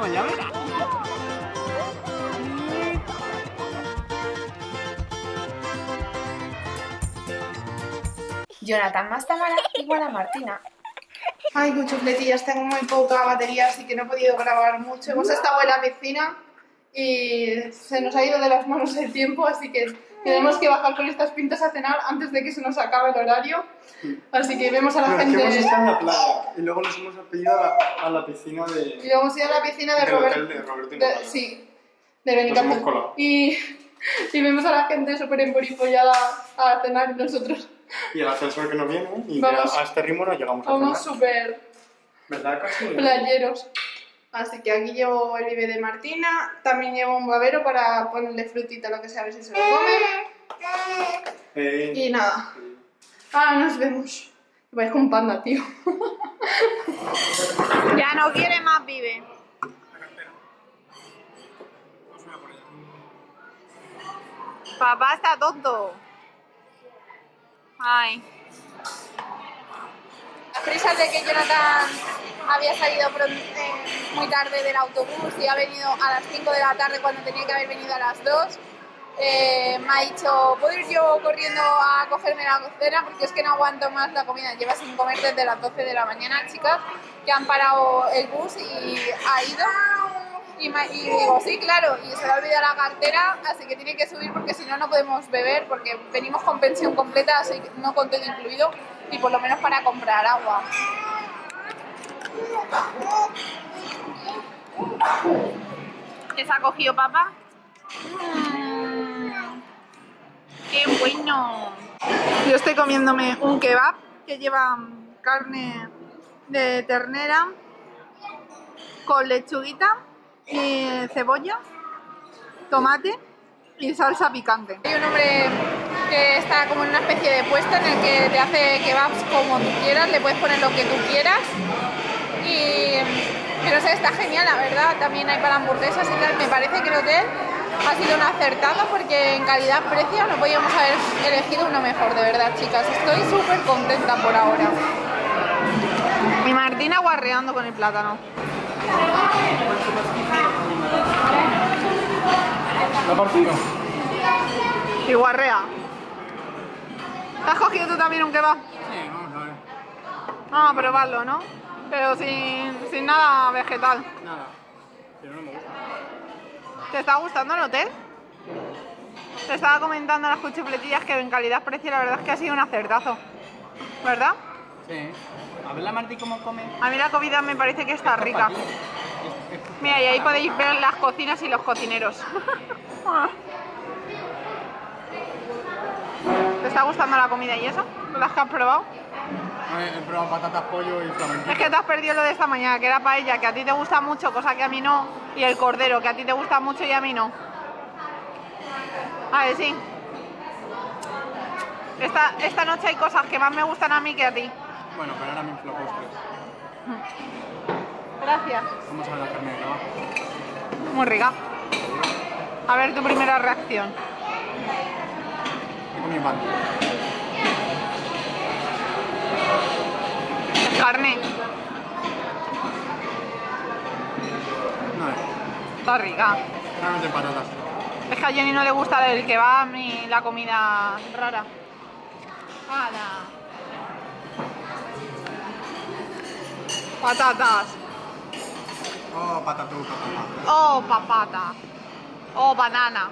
como llave. Jonathan más Tamara igual a Martina. Ay, muchos fletillas, tengo muy poca batería, así que no he podido grabar mucho. Hemos estado en la piscina y se nos ha ido de las manos el tiempo, así que tenemos que bajar con estas pintas a cenar antes de que se nos acabe el horario. Así que vemos a la gente... Que hemos estado en la playa y luego nos hemos pedido a la piscina de... Y luego hemos ido a la piscina de Roberto de, sí, de Benicamp. Y vemos a la gente súper emporifollada a cenar y nosotros... Y el ascensor que no viene, y vamos, a este ritmo no llegamos a cenar. Vamos súper... ¿Verdad? Casi playeros. Así que aquí llevo el bebé de Martina, también llevo un babero para ponerle frutita, lo que sea, a ver si se lo come. Y nada. Ahora nos vemos. Vais con panda, tío. Ya no quiere más, vive. Papá está tonto. Ay. Las prisas de que Jonathan había salido muy tarde del autobús y ha venido a las 5 de la tarde cuando tenía que haber venido a las 2. Me ha dicho, ¿puedo ir yo corriendo a cogerme la cena? Porque es que no aguanto más la comida. Lleva sin comer desde las 12 de la mañana, chicas, que han parado el bus y ha ido. Y digo, sí, claro, y se le ha olvidado la cartera, así que tiene que subir porque si no, no podemos beber, porque venimos con pensión completa, así que no con todo incluido, y por lo menos para comprar agua. ¿Qué se ha cogido, papá? ¡Qué bueno! Yo estoy comiéndome un kebab que lleva carne de ternera con lechuguita, y cebolla, tomate y salsa picante. Hay un hombre que está como en una especie de puesto en el que te hace kebabs como tú quieras, le puedes poner lo que tú quieras y no sé, está genial la verdad. También hay para hamburguesas y tal. Me parece que el hotel ha sido un acertado porque en calidad-precio no podíamos haber elegido uno mejor, de verdad, chicas. Estoy súper contenta por ahora. Y Martina guarreando con el plátano. ¿La partida? Y guarrea. ¿Te has cogido tú también un kebab? Sí, vamos a ver. Vamos a probarlo, ¿no? Pero sin nada vegetal. Nada. Pero no me gusta. ¿Te está gustando el hotel? Te estaba comentando a las cuchufletillas que en calidad-precio la verdad es que ha sido un acertazo. ¿Verdad? Sí. A ver la Martí cómo come. A mí la comida me parece que está rica. Mira, y ahí podéis ver las cocinas y los cocineros. ¿Te está gustando la comida y eso? ¿Las que has probado? He probado patatas, pollo y flamenco. Es que te has perdido lo de esta mañana, que era paella, que a ti te gusta mucho, cosa que a mí no. Y el cordero, que a ti te gusta mucho y a mí no. A ver, sí. Esta noche hay cosas que más me gustan a mí que a ti. Bueno, pero ahora me inflo postres. Gracias. Vamos a ver la carne de caballo. Muy rica. A ver tu primera reacción. He comido pan. Es carne. No. Está rica. Realmente patatas. Es que a Jenny no le gusta el kebab ni la comida rara. ¡Hala! Patatas. Oh, patatuta. Oh, papata. Oh, banana.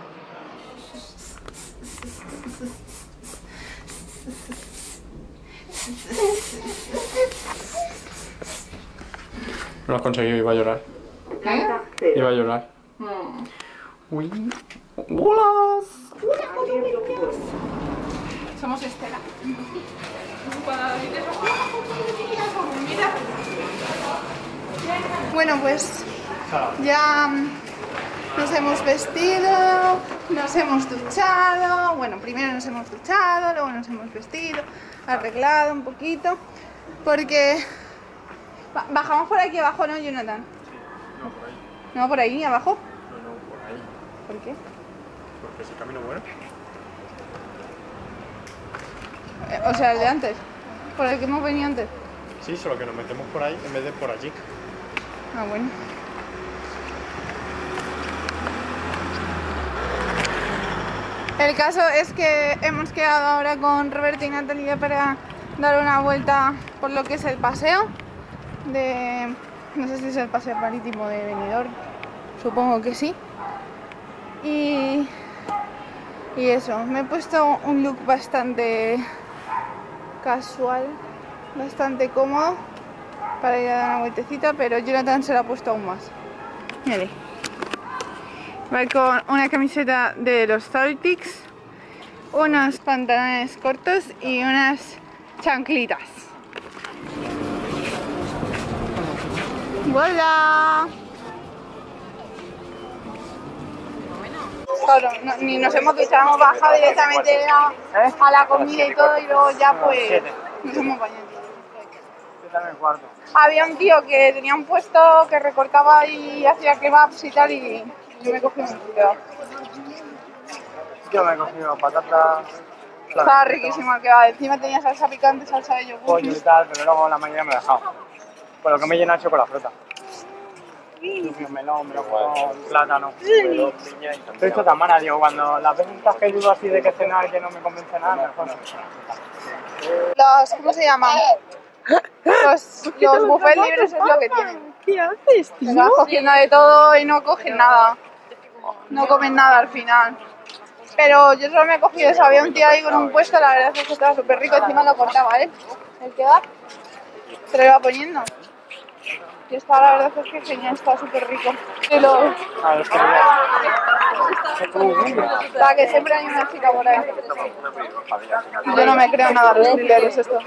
No lo has conseguido, iba a llorar. ¿Eh? Iba a llorar. Uy. ¡Hola! Somos Estela. Bueno, pues ya nos hemos vestido, nos hemos duchado. Bueno, primero nos hemos duchado, luego nos hemos vestido, arreglado un poquito. Porque bajamos por aquí abajo, ¿no, Jonathan? Sí, no, por ahí. ¿No, por ahí, abajo? No, por ahí. ¿Por qué? Porque es el camino bueno. O sea, el de antes, por el que hemos venido antes. Sí, solo que nos metemos por ahí en vez de por allí. Ah, bueno. El caso es que hemos quedado ahora con Roberto y Natalia para dar una vuelta por lo que es el paseo de... no sé si es el paseo marítimo de Benidorm, supongo que sí. Y eso, me he puesto un look bastante casual, bastante cómodo para ir a dar una vueltecita, pero Jonathan se la ha puesto aún más. Mire, va con una camiseta de los Celtics, unos pantalones cortos y unas chanclitas. ¡Hola! Claro, no, ni nos hemos duchado, hemos bajado directamente a la comida y todo, y luego ya pues nos hemos bañado. Había un tío que tenía un puesto que recortaba y hacía kebabs y tal, y yo me cogí un kebab. Yo me cogí una patata. Estaba riquísimo el kebab, encima tenía salsa picante, salsa de yogur. Pollo y tal, pero luego la mañana me he dejado. Por lo que me llena el chocolate frota. Melón, plátano. Esto tan mala, digo, cuando las veces que dudo así de que cenar que no me convence nada, mejor no. Los, ¿cómo se llaman? Los buffets libres es lo que tienen. ¿Qué haces, tío? Vas cogiendo de todo y no cogen nada. No comen nada al final. Pero yo solo me he cogido eso. Había un tío ahí con un puesto, la verdad es que estaba súper rico. Encima lo cortaba, ¿eh? El kebab se lo iba poniendo. Y está, la verdad es que genial, está súper rico. Y luego... para que siempre hay una chica por ahí. Yo no me creo nada, los thrillers esto.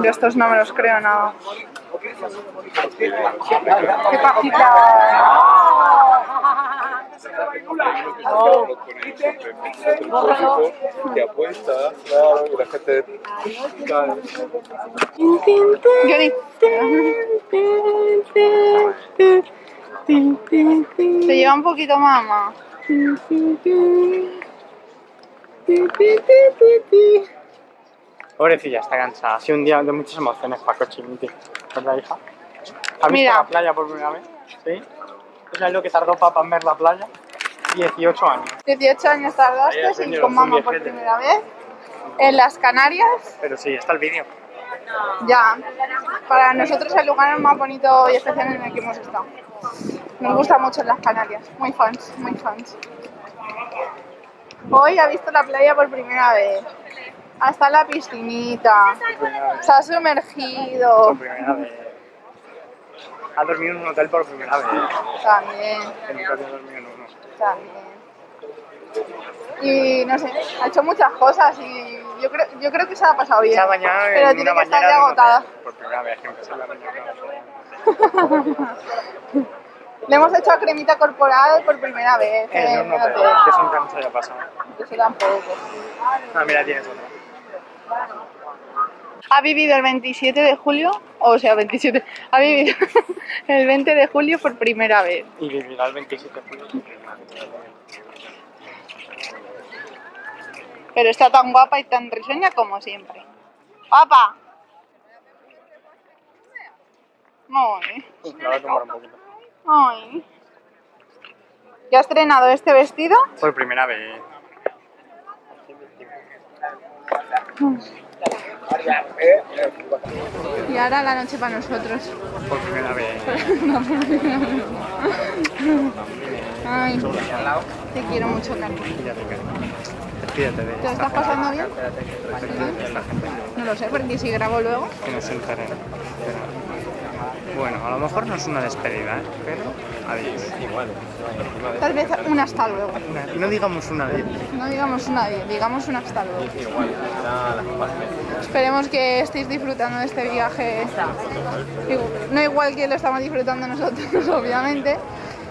Yo estos no me los creo nada. ¡Qué pajita! No, que apuesta, claro, que la gente cae. Se lleva un poquito mamá. Pobrecilla, está cansada. Ha sido un día de muchas emociones para Cochiniti, ¿verdad, hija? ¿Has visto la playa por primera vez? ¿Sí? ¿Tú sabes lo que tardó papá en ver la playa? 18 años. 18 años tardaste en ir con mamá por primera vez en las Canarias. Pero sí, está el vídeo. Ya. Para nosotros el lugar más bonito y especial en el que hemos estado. Nos gusta mucho las Canarias. Muy fans, muy fans. Hoy ha visto la playa por primera vez. Hasta la piscinita. Se ha sumergido. Por primera vez. Ha dormido en un hotel por primera vez. También. Que nunca había dormido en uno. También. Y no sé, ha hecho muchas cosas y yo creo que se ha pasado bien. Se ha bañado en pero tiene que estar ya agotada. Por primera vez, que se la mañana. Le hemos hecho a cremita corporal por primera vez. No, no, pero es un canso ya pasado. Eso tampoco. Ah, mira, tienes otra. Ha vivido el 27 de julio, o sea, ha vivido el 20 de julio por primera vez. Y vivirá el 27 de julio. Pero está tan guapa y tan risueña como siempre. ¡Guapa! ¡Ay! La voy a tomar un poquito. ¡Ay! ¿Ya has estrenado este vestido? Por primera vez. Y ahora la noche para nosotros. Por primera vez. No, por primera vez. Ay, te quiero mucho, Carmen. ¿Te lo estás pasando bien? No lo sé, porque si grabo luego... que nos enteremos. Bueno, a lo mejor no es una despedida, ¿eh? Pero adiós. Igual. Tal vez un hasta luego. Y no digamos un adiós. No digamos un adiós, digamos un hasta luego. Igual. Esperemos que estéis disfrutando de este viaje. No igual que lo estamos disfrutando nosotros, obviamente,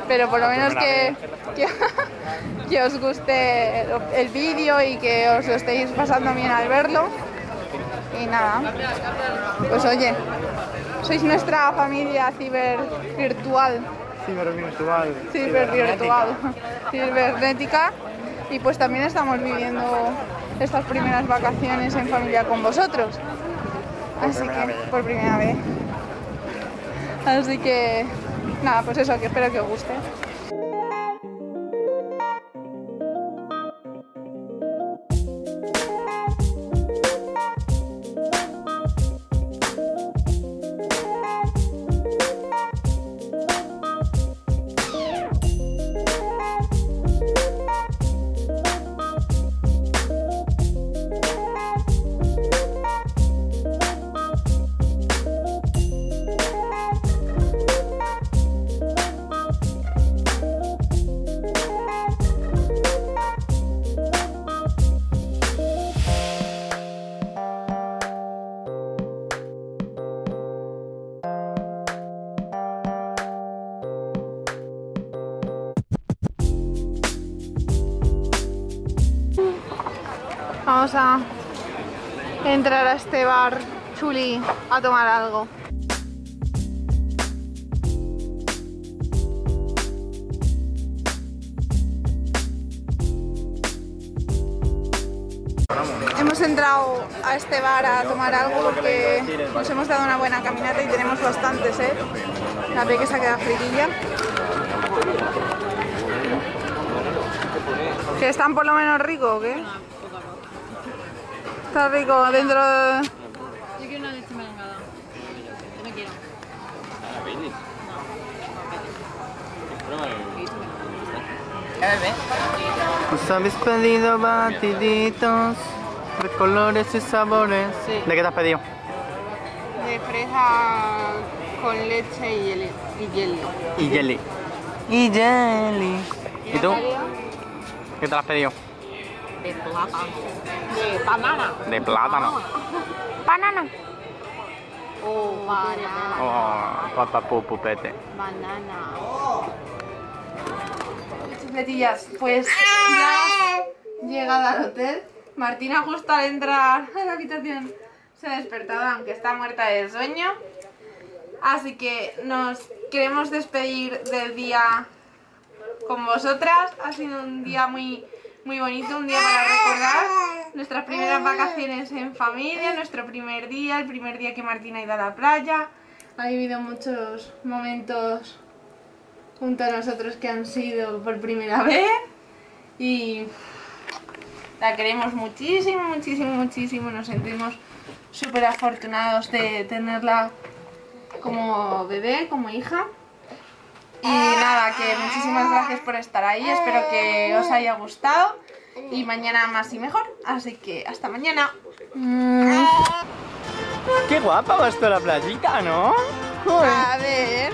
pero por lo menos que os guste el vídeo y que os lo estéis pasando bien al verlo. Y nada, pues oye, sois nuestra familia cibervirtual. Cibervirtual. Cibervirtual. Cibernética. Y pues también estamos viviendo estas primeras vacaciones en familia con vosotros. Por primera vez. Así que nada, pues eso, que espero que os guste. Vamos a entrar a este bar chuli a tomar algo. Hemos entrado a este bar a tomar algo porque nos hemos dado una buena caminata y tenemos bastante sed. La peque se ha quedado friquilla. ¿Que están por lo menos ricos o qué? Está rico dentro de... Yo quiero una leche merengada. Yo me quiero. ¿A la Bailey? No. ¿Os habéis pedido batiditos de colores y sabores? Sí. ¿De qué te has pedido? De fresa con leche y hielo. Y jelly. ¿Y tú? ¿Qué te has pedido? De plátano. De banana. De plátano. Banana. Oh, banana. Oh, papapupupete. Banana. Chupletillas, pues ya llegada al hotel. Martina justo al entrar a la habitación se ha despertado, aunque está muerta de sueño. Así que nos queremos despedir del día con vosotras. Ha sido un día muy bonito, un día para recordar nuestras primeras vacaciones en familia, nuestro primer día, el primer día que Martina ha ido a la playa. Ha vivido muchos momentos junto a nosotros que han sido por primera vez y la queremos muchísimo, muchísimo, muchísimo. Nos sentimos súper afortunados de tenerla como bebé, como hija. Y nada, que muchísimas gracias por estar ahí, espero que os haya gustado y mañana más y mejor, así que hasta mañana. Qué guapa va esto la playita, ¿no? Joder. A ver...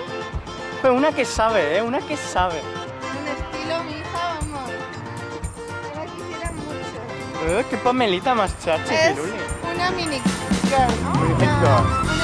Pero una que sabe, ¿eh? Una que sabe. Un estilo, mi hija, vamos. Ahora quisiera mucho. Qué pamelita más chachi, es piruli. Una mini girl, ¿no? Una